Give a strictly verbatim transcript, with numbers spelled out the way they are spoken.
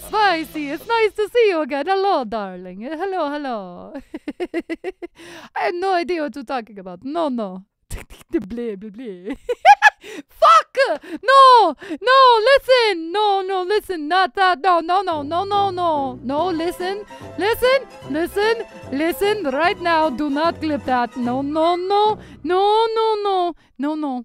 Spicy, it's nice to see you again. Hello, darling. Hello, hello. I have no idea what you're talking about. No, no. Blah, blah, blah. Fuck! No! No, listen! No, no, listen. Not that. No, no, no, no, no, no. No, listen. Listen. Listen. Listen. Right now. Do not clip that. No, no, no. No, no, no. No, no.